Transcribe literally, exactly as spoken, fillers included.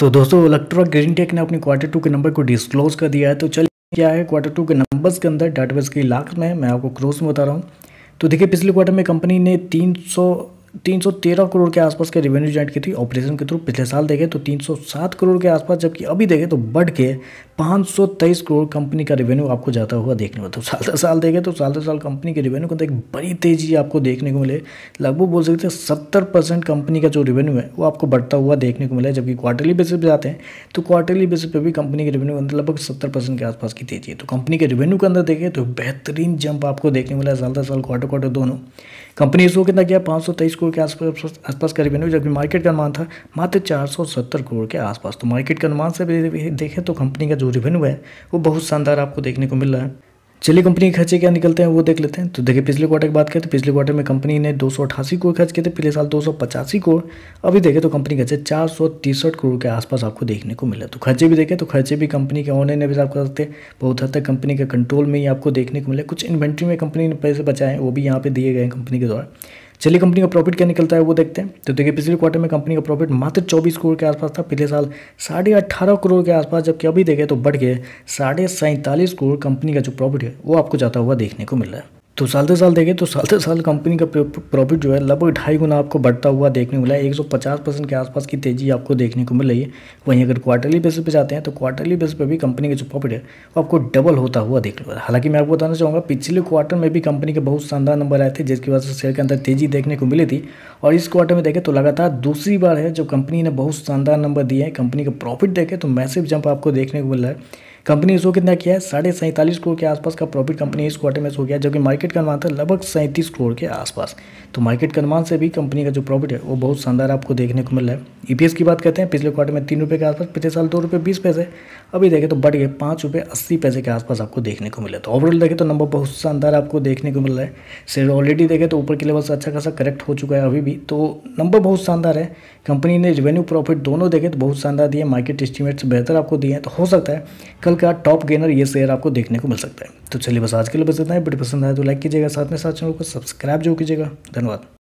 तो दोस्तों ओलेक्ट्रा ग्रीनटेक ने अपने क्वार्टर टू के नंबर को डिस्क्लोज कर दिया है। तो चलिए क्या है क्वार्टर टू के नंबर्स के अंदर डाटाबेस की लाख में, मैं आपको क्रोस में बता रहा हूँ। तो देखिए पिछले क्वार्टर में कंपनी ने तीन सौ तीन सौ तेरह करोड़ के आसपास के रेवेन्यू जनरेट की थी ऑपरेशन के थ्रू। पिछले साल देखें तो तीन सौ सात करोड़ के आसपास, जबकि अभी देखें तो बढ़ के पाँच सौ तेईस करोड़ कंपनी का रेवेन्यू आपको जाता हुआ देखने को। तो साल दर साल देखें तो साल दर साल कंपनी के रेवेन्यू के अंदर एक बड़ी तेजी आपको देखने को मिले। लगभग बोल सकते हैं सत्तर परसेंट कंपनी का जो रेवेन्यू है वो आपको बढ़ता हुआ देखने को मिला। जबकि क्वार्टरली बेसिस पर जाते हैं तो क्वार्टरली बेसिस पर भी कंपनी के रेवेन्यू के अंदर लगभग सत्तर परसेंट के आसपास की तेजी है। तो कंपनी के रेवेन्यू के अंदर देखें तो बेहतरीन जंप आपको देखने को मिला साल दर साल क्वार्टर क्वार्टर दोनों। कंपनी इसको कितना किया पाँच सौ तेईस करोड़ के आसपास आसपास का रेवेन्यू, जबकि मार्केट का अनुमान था मात्र चार सौ सत्तर करोड़ के आसपास। तो मार्केट का अनुमान से भी देखें तो कंपनी का जो रेवेन्यू है वो बहुत शानदार आपको देखने को मिल रहा है। चलिए कंपनी के खर्चे क्या निकलते हैं वो देख लेते हैं। तो देखिए पिछले क्वार्टर की बात करें तो पिछले क्वार्टर में कंपनी ने दो सौ अठासी करोड़ खर्च किए थे, पिछले साल दो सौ पचासी करोड़, अभी देखें तो कंपनी खर्चे चार सौ तिरसठ करोड़ के आसपास आपको देखने को मिला। तो खर्चे भी देखें तो खर्चे भी कंपनी के ऑनलाइन भी आप कर सकते हैं, बहुत हद तक कंपनी के कंट्रोल में ही आपको देखने को मिला। कुछ इन्वेंट्री में कंपनी ने पैसे बचाए वो भी यहाँ पे दिए गए कंपनी के द्वारा। चलिए कंपनी का प्रॉफिट क्या निकलता है वो देखते हैं। तो देखिए पिछले क्वार्टर में कंपनी का प्रॉफिट मात्र चौबीस करोड़ के आसपास था, पिछले साल साढ़े अट्ठारह करोड़ के आसपास, जबकि अभी देखें तो बढ़ के साढ़े सैंतालीस करोड़ कंपनी का जो प्रॉफिट है वो आपको जाता हुआ देखने को मिल रहा है। तो साल दर साल देखें तो साल दर साल कंपनी का प्रॉफिट जो है लगभग ढाई गुना आपको बढ़ता हुआ देखने को मिला है। एक सौ पचास परसेंट के आसपास की तेजी आपको देखने को मिल रही है। वहीं अगर क्वार्टरली बेसिस पे जाते हैं तो क्वार्टरली बेसिस पे भी कंपनी का जो प्रॉफिट है वो आपको डबल होता हुआ देखने को मिला। हालांकि मैं आपको बताना चाहूँगा पिछले क्वार्टर में भी कंपनी के बहुत शानदार नंबर आए थे, जिसकी वजह से शेयर के अंदर तेजी देखने को मिली थी। और इस क्वार्टर में देखें तो लगातार दूसरी बार है जब कंपनी ने बहुत शानदार नंबर दिए हैं। कंपनी का प्रॉफिट देखें तो मैसिव जंप आपको देखने को मिल रहा है। कंपनी इसको कितना किया है साढ़े सैंतालीस करोड़ के आसपास का प्रॉफिट कंपनी इस क्वार्टर में सो गया, जबकि मार्केट का अनुमान था लगभग सैंतीस करोड़ के आसपास। तो मार्केट के अनुमान से भी कंपनी का जो प्रॉफिट है वो बहुत शानदार आपको देखने को मिल रहा है। ईपीएस की बात करते हैं पिछले क्वार्टर में तीन रुपये के आसपास, पिछले साल दो रुपये बीस पैसे, अभी देखें तो बढ़ गए पाँच रुपये अस्सी पैसे के आसपास आपको देखने को मिला। तो ओवरऑल देखें तो नंबर बहुत शानदार आपको देखने को मिल रहा है। शेयर ऑलरेडी देखें तो ऊपर के लेवल से अच्छा खासा करेक्ट हो चुका है अभी भी, तो नंबर बहुत शानदार है। कंपनी ने रेवेन्यू प्रॉफिट दोनों देखें तो बहुत शानदार दिए, मार्केट एस्टिमेट से बेहतर आपको दिए हैं। तो हो सकता है का टॉप गेनर ये शेयर आपको देखने को मिल सकता है। तो चलिए बस आज के लिए बस इतना है। वीडियो पसंद आए तो लाइक कीजिएगा, साथ में साथ चैनल को सब्सक्राइब जो कीजिएगा। धन्यवाद।